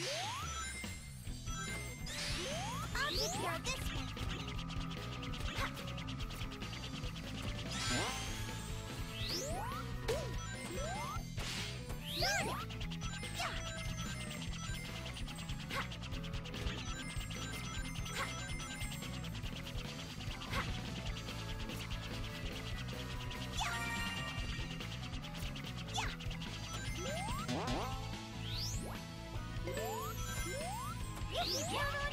I'll take care of this one. Yeah.